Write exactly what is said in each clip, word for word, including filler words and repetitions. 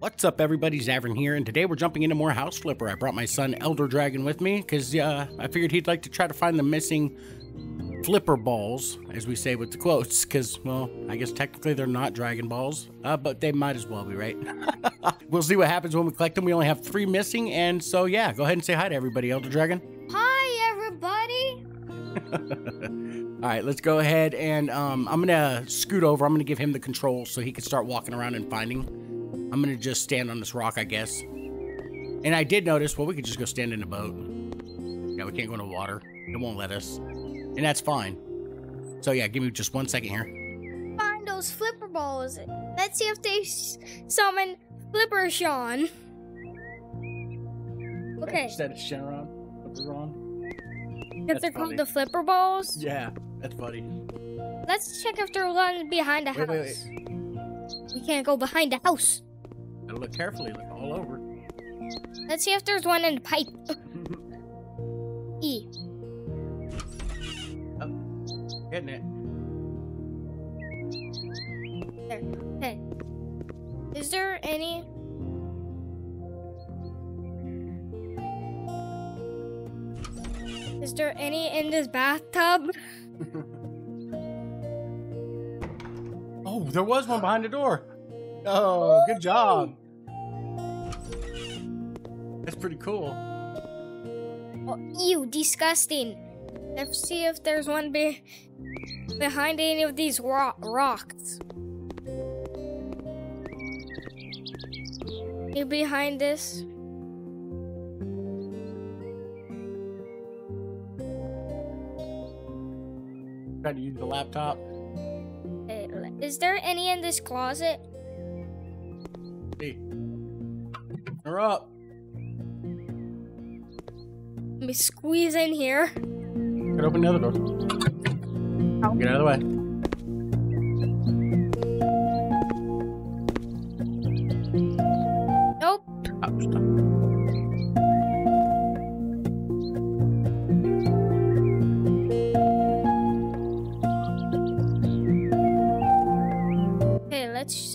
What's up everybody, Xavrun here, and today we're jumping into more House Flipper. I brought my son Elder Dragon with me because uh, I figured he'd like to try to find the missing Flipper Balls, as we say with the quotes, because, well, I guess technically they're not Dragon Balls, uh, but they might as well be, right? We'll see what happens when we collect them. We only have three missing, and so yeah, go ahead and say hi to everybody, Elder Dragon. Hi, everybody! All right, let's go ahead and um, I'm gonna scoot over. I'm gonna give him the controls so he can start walking around and finding. I'm gonna just stand on this rock, I guess. And I did notice, well, we could just go stand in a boat. Yeah, we can't go in the water. It won't let us. And that's fine. So yeah, give me just one second here. Find those Flipper Balls. Let's see if they summon Flipperon. Okay. Is that a Shenron? Flipperon? Because they're funny. Called the Flipper Balls? Yeah, that's funny. Let's check if they're one behind the wait, house. Wait, wait. We can't go behind the house. Gotta look carefully, look all over. Let's see if there's one in the pipe. E. Oh, getting it. There. Okay. Is there any? Is there any in this bathtub? Oh, there was one behind the door. Oh, good job. That's pretty cool. Oh, ew, disgusting. Let's see if there's one be behind any of these ro rocks. You behind this? Trying to use the laptop. Is there any in this closet? Hey, they're up. Let me squeeze in here. Could open the other door. Oh. Get out of the way. Nope. Oh, stop.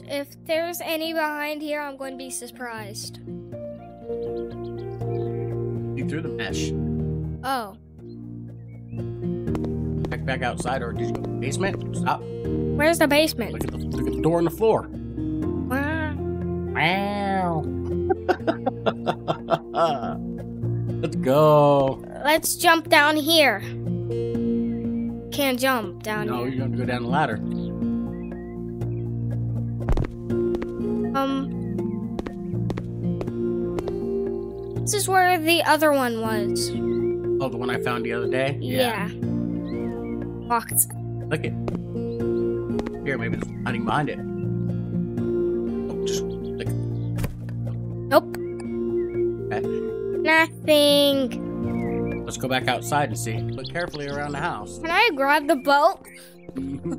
If there's any behind here, I'm going to be surprised. You threw the mesh. Oh. Check back outside, or did you go to the basement? Stop. Where's the basement? Look at the, look at the door and the floor. Wow. Wow. Let's go. Let's jump down here. Can't jump down no, here. No, you're going to go down the ladder. Um, this is where the other one was. Oh, the one I found the other day? Yeah. Box. Yeah. Look it. Here, maybe it's hiding behind it. Oh, just click. Nope. Okay. Nothing. Let's go back outside and see. Look carefully around the house. Can I grab the boat?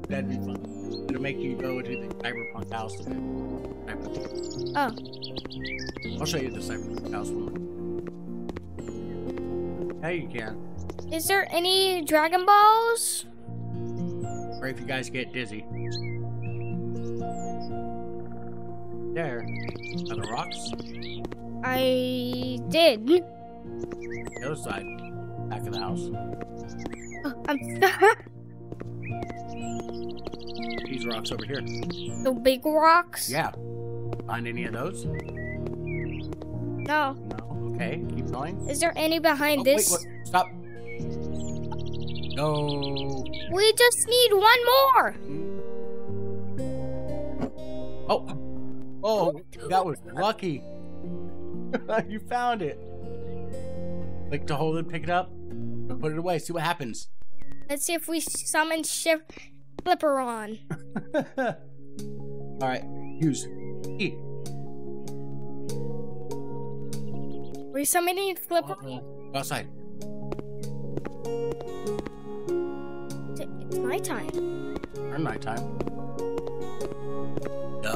That'd be fun. It'll make you go into the cyberpunk house today. Oh. I'll show you the cyberpunk house one. Yeah, you can. Is there any Dragon Balls? Or if you guys get dizzy. There. Are the rocks? I did. The other side. Back of the house. Oh, I'm sorry. These rocks over here. The big rocks? Yeah. Find any of those? No. No. Okay. Keep going. Is there any behind oh, this? Wait, wait. Stop. No. We just need one more. Oh. Oh, that was lucky. You found it. Click to hold it, pick it up, and put it away. See what happens. Let's see if we summon Ship Flipperon. All right. Use. E. Were you summoning Flipperon? Go outside. It's nighttime. Or nighttime. Uh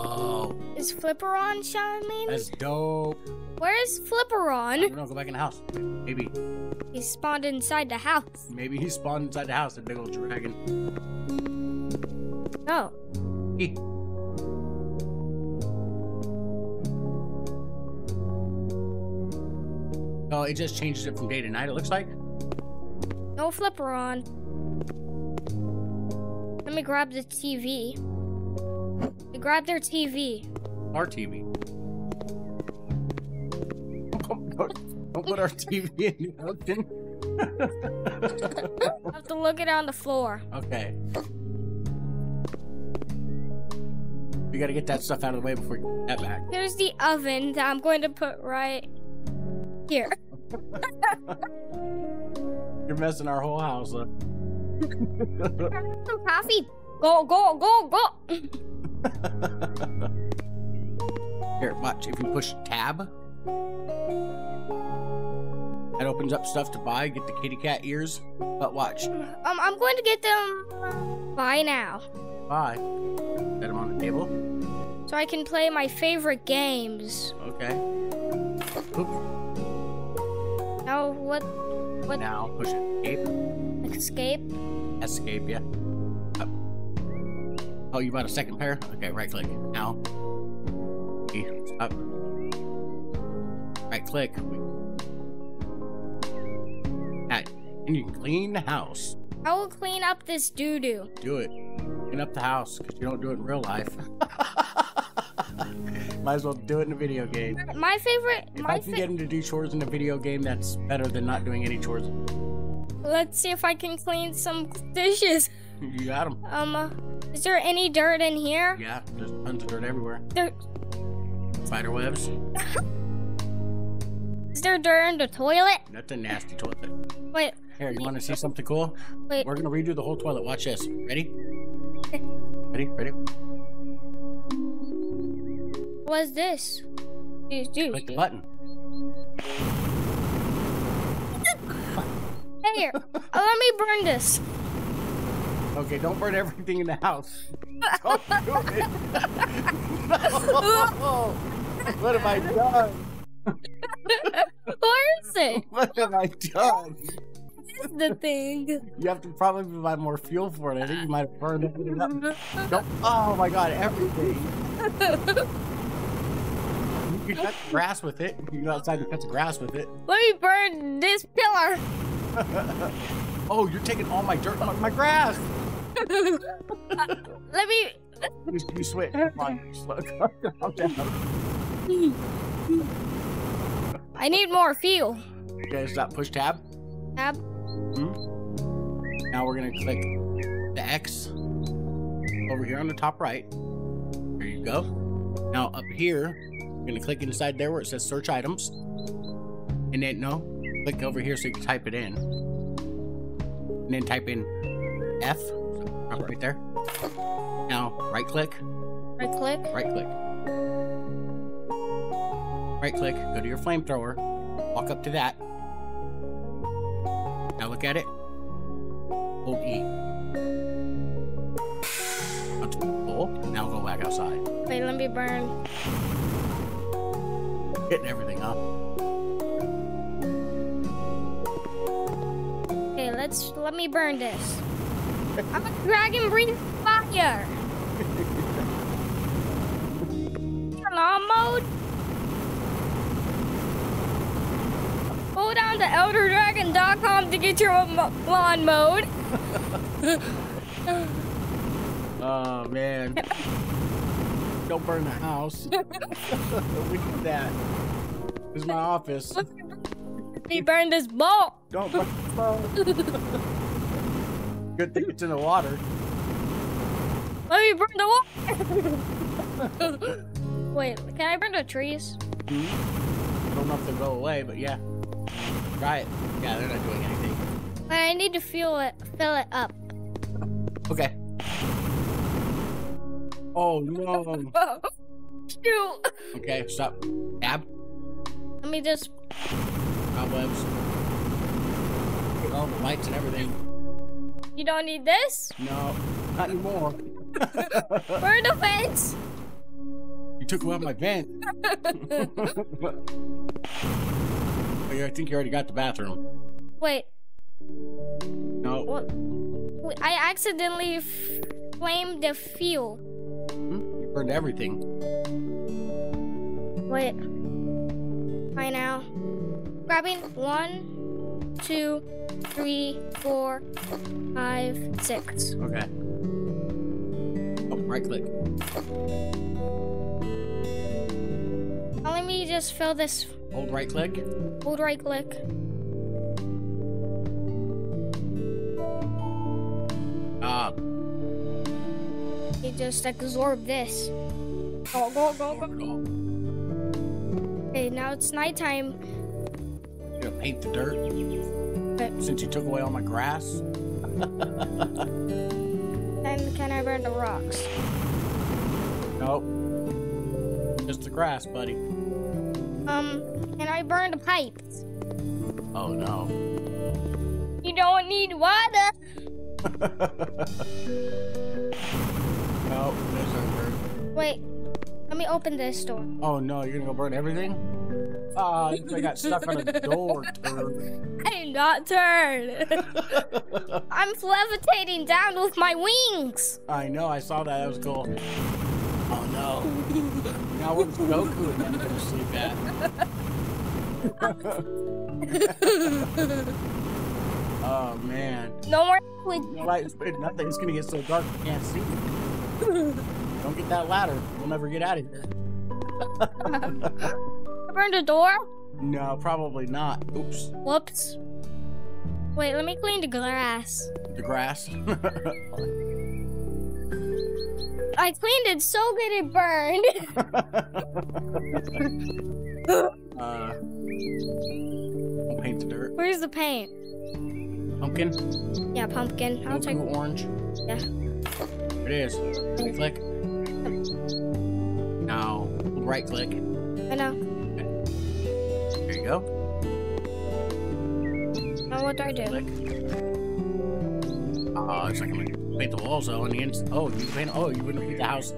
oh. Is Flipperon shining? That's dope. Where's Flipperon? I don't know. Go back in the house. Maybe. He spawned inside the house. Maybe he spawned inside the house, a big old dragon. No. E. Oh, it just changes it from day to night, it looks like. No Flipperon. Let me grab the T V. They grab their T V. Our T V. Don't, don't, don't put our T V in the ocean. I have to look it on the floor. Okay. We gotta get that stuff out of the way before you get that back. Here's the oven that I'm going to put right here. You're messing our whole house up. Some coffee. Go, go, go, go. Here, watch. If you push tab, that opens up stuff to buy. Get the kitty cat ears. But watch. Um, I'm going to get them. Buy now. Buy. Set them on the table. So I can play my favorite games. Okay. Oops. Now what? What? Now push escape. Escape. Escape. Yeah. Up. Oh, you bought a second pair? Okay. Right click. Now. Up. Right click. Right. And you can clean the house. I will clean up this doo doo. Do it. Clean up the house because you don't do it in real life. Might as well do it in a video game. My favorite. If my I can get him to do chores in a video game, that's better than not doing any chores. Let's see if I can clean some dishes. You got them. Um, uh, is there any dirt in here? Yeah, there's tons of dirt everywhere. There. Spider webs. Is there dirt in the toilet? That's a nasty toilet. Wait. Here, you want to see something cool? Wait. We're gonna redo the whole toilet. Watch this. Ready? Ready? Ready? What is this? Dude, dude. Click the button. Here, let me burn this. Okay, don't burn everything in the house. Don't do it. No. What have I done? Where is it? What have I done? This is the thing. You have to probably provide more fuel for it. I think you might have burned everything up. Nope. Oh my god, everything. You can cut the grass with it. You can go outside and cut the grass with it. Let me burn this pillar. Oh, you're taking all my dirt on my grass. uh, let me. You, you switch. Come on, slow. Calm down. I need more fuel. You guys stop. Push tab. Tab. Mm-hmm. Now we're going to click the X over here on the top right. There you go. Now up here, you're going to click inside there where it says search items. And then, no, click over here so you can type it in. And then type in F. So up right there. Now, right click. Right click. Right click. Right click, go to your flamethrower, walk up to that. Now look at it. Hold E. Now go back outside. Wait, let me burn. Hitting everything up. Okay, let's let me burn this. I'm a dragon breathing fire. Turn on mode. Go down to elder dragon dot com to get your lawn mode. Oh, man. Don't burn the house. Look at that. This is my office. He burned this ball. Don't burn the ball. Good thing it's in the water. Let me burn the water. Wait, can I burn the trees? I don't know if they'll go away, but yeah. Try it. Yeah, they're not doing anything. I need to fuel it, fill it up. Okay. Oh no. Shoot. Okay, stop. Tab. Let me just. Cobwebs. All the lights and everything. You don't need this? No, not anymore. Burn the fence. You took away my vent. I think you already got the bathroom. Wait. No. Well, I accidentally flamed the fuel. Hmm? You burned everything. Wait. Right now. grabbing one, two, three, four, five, six. Okay. Oh, right click. Now let me just fill this. Hold right click. Hold right click. Ah. You just absorb this. Go, go, go, go, go. Okay, now it's nighttime. You're gonna paint the dirt? Okay. Since you took away all my grass? Then can I burn the rocks? Nope. Just the grass, buddy. Um, can I burn the pipes? Oh, no. You don't need water! Nope, there's no burn. Wait. Let me open this door. Oh no, you're gonna go burn everything? Oh, I got stuck on a door, turd. I am not turd. I'm levitating down with my wings. I know, I saw that. That was cool. Oh no. Now where's Goku and I'm gonna sleep at? Oh man. No more with lights. Nothing's gonna get so dark you can't see. Don't get that ladder. We'll never get out of here. I burned a door? No, probably not. Oops. Whoops. Wait, let me clean the grass. The grass? I cleaned it so good it burned. uh, I'll paint the dirt. Where's the paint? Pumpkin? Yeah, pumpkin. I'll take orange. Yeah. There it is. Right click. Now, right click. I know. Okay. There you go. Now what do I do? Click. Oh, it's like I'm gonna paint the walls though. And the inside. Oh, you paint. Oh, you wouldn't paint the house.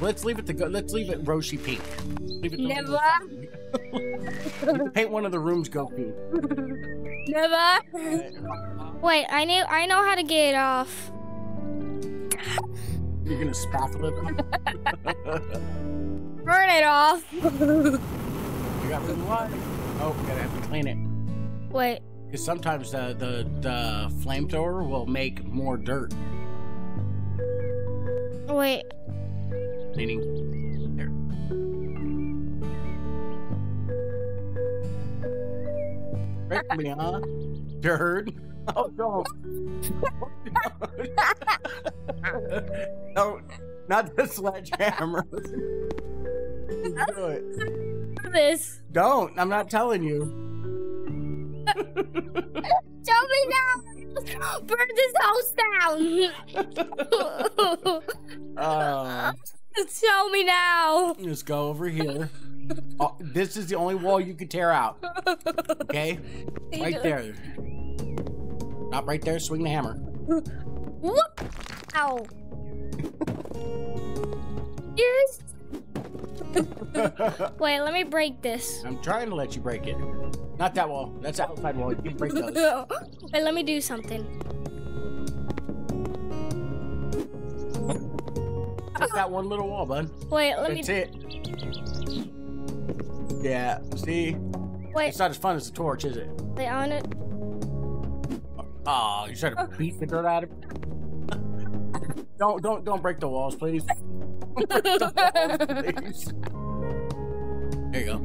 Let's leave it to go. Let's leave it Roshi pink. Leave it. Never. You paint one of the rooms, Goku. Never. Wait, I knew. I know how to get it off. You're gonna spaffle it? Burn it off! You got rid of the water. Oh, we're gonna have to clean it. Wait. Because sometimes the, the, the flamethrower will make more dirt. Wait. Cleaning. There. Break me, huh? Dirt. Oh, no. No, not the sledgehammer. Do it. This. Don't. I'm not telling you. Tell me now. Burn this house down. uh, Tell me now. Just go over here. Oh, this is the only wall you could tear out. Okay? Right there. Not right there, swing the hammer. Whoop! Ow. Yes. Wait, let me break this. I'm trying to let you break it. Not that wall. That's outside wall. You can break those. Wait, let me do something. That's that one little wall, bud. Wait, let me. That's it. Yeah, see? Wait. It's not as fun as a torch, is it? Wait, I want it. Oh, you trying to beat the dirt out of it? Don't, don't, don't break the walls, please. Don't break the walls, please. There you go.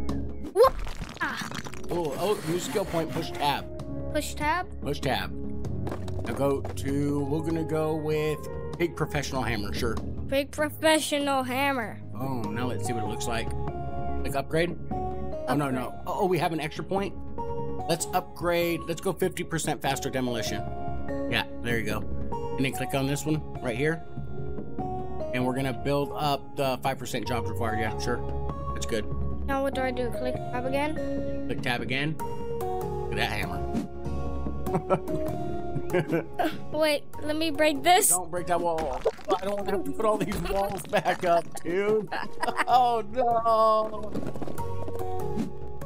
What? Ah. Oh, oh, new skill point. Push tab. Push tab. Push tab. Now go to. We're gonna go with big professional hammer. Sure. Big professional hammer. Oh, now let's see what it looks like. Like upgrade? upgrade. Oh no no. Oh, oh, we have an extra point. Let's upgrade. Let's go fifty percent faster demolition. Yeah, there you go. And then click on this one right here. And we're going to build up the five percent jobs required. Yeah, sure. That's good. Now what do I do? Click tab again? Click tab again. Look at that hammer. Wait, let me break this. Don't break that wall. I don't want to put all these walls back up, dude. Oh, no.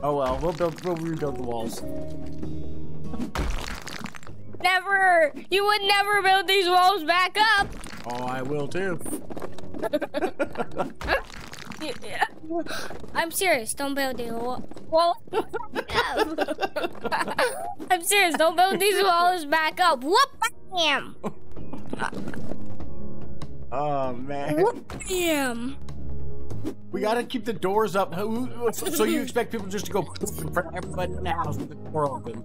Oh well, we'll build, we'll rebuild the walls. Never! You would never build these walls back up! Oh, I will too. Yeah. I'm serious. Don't build these walls. I'm serious. Don't build these walls back up. Whoop! Bam! Oh man. Whoop! Bam! We gotta keep the doors up. So you expect people just to go poop in front of everybody in the house with the door open?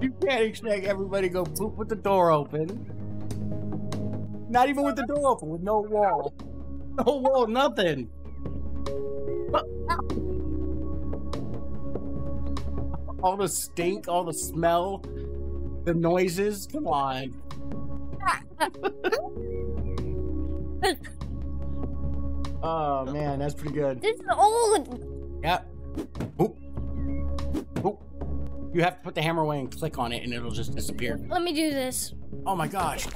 You can't expect everybody to go poop with the door open. Not even with the door open, with no wall. No wall, nothing. All the stink, all the smell, the noises, come on. Oh man, that's pretty good. This is old. Yep. Oop. Oop. You have to put the hammer away and click on it and it'll just disappear. Let me do this. Oh my gosh.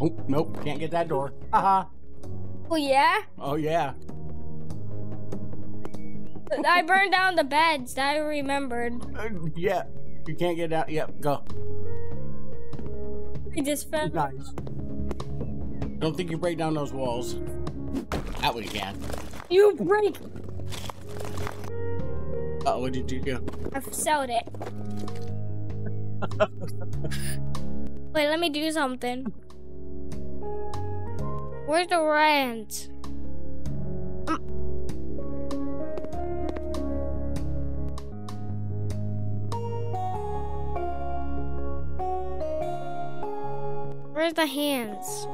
Oh, nope, can't get that door. Haha. Uh-huh. Oh yeah? Oh yeah. I burned down the beds, I remembered. Uh, yeah. You can't get out. Yep, go. I just fell. Nice. Don't think you break down those walls. That way you can. You break. Uh-oh, what did you do? I sold it. Wait, let me do something. Where's the rent? Where's the hands?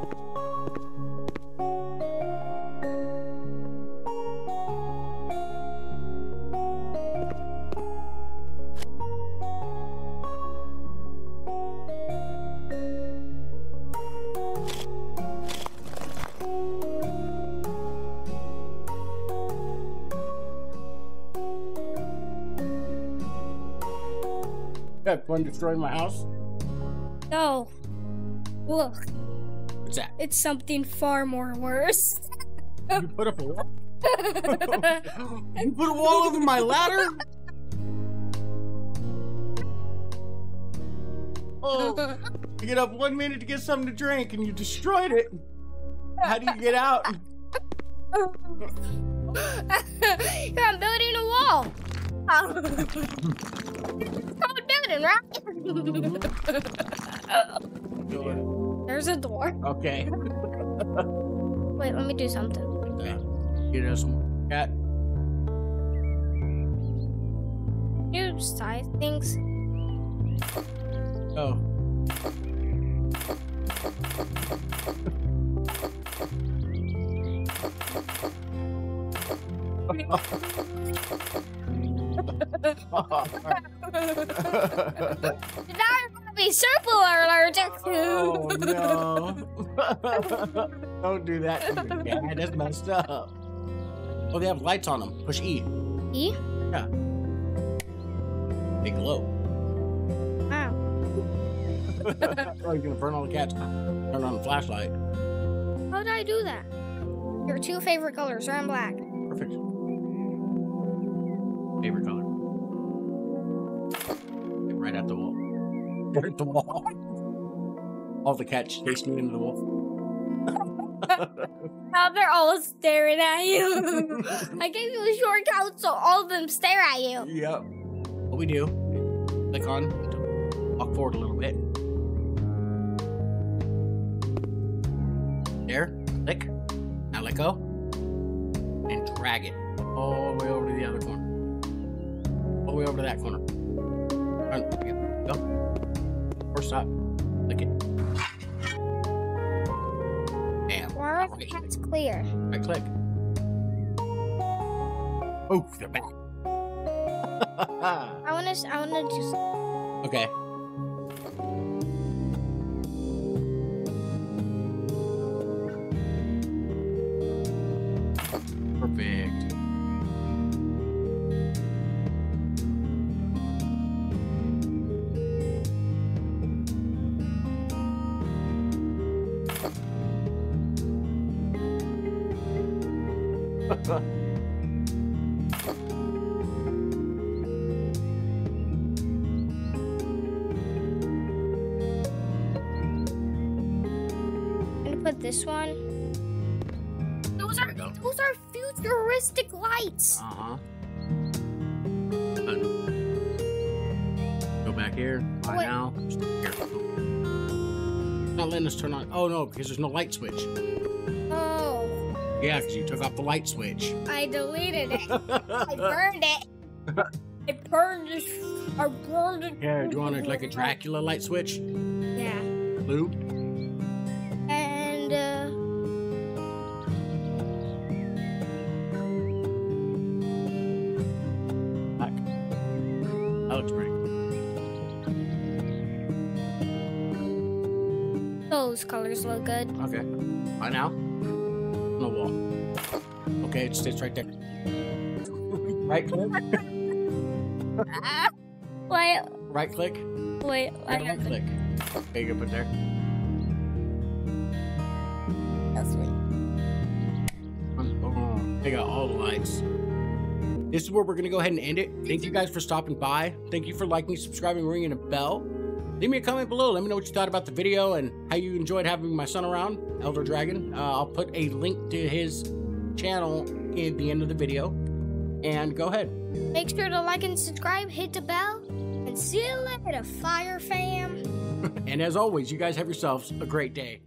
That one destroyed my house? No. Look. What's that? It's something far more worse. You put up a wall? You put a wall over my ladder? Oh, you get up one minute to get something to drink and you destroyed it. How do you get out? I'm building a wall. It's called building, right? Door. There's a door. Okay. Wait, let me do something. Okay. Get us some cat. You size things. Oh. Did I be circle allergic? Oh no! Don't do that to me, man. That's messed up. Oh, they have lights on them. Push E. E? Yeah. They glow. Wow. Oh, you're gonna burn all the cats. Turn on the flashlight. How did I do that? Your two favorite colors, red and black. Perfect. Favorite color. Right at the wall. Right at the wall. All the cats chasing into the wall. Now they're all staring at you. I gave you a shortcut so all of them stare at you. Yep. What we do, click on, walk forward a little bit. There, click, now let go, and drag it all the way over to the other corner. All the way over to that corner. Go. Or stop. Click it. Damn. Why are the cats clear? Right click. Oh, they're back. I wanna I wanna just okay. Perfect. put this one? Those are those are futuristic lights. Uh huh. Go back here. Right what? Now. Not letting us turn on. Oh no, because there's no light switch. Oh. Yeah, because you took off the light switch. I deleted it. I burned it. I burned it. I burned it. Yeah, do you want a, like a Dracula light switch? Yeah. Blue. And uh. Black. That looks pretty cool. Those colors look good. Okay. Right now. No wall. Okay, it sits right there. Right click. Uh, wait. Right click. Wait. I right have click. click. There you go. Put there. That's me. Oh, they got all the lights. This is where we're gonna go ahead and end it. Thank you guys for stopping by. Thank you for liking, subscribing, ringing a bell. Leave me a comment below. Let me know what you thought about the video and how you enjoyed having my son around, Elder Dragon. Uh, I'll put a link to his channel at the end of the video. And go ahead. Make sure to like and subscribe, hit the bell, and see you later, Fire Fam. And as always, you guys have yourselves a great day.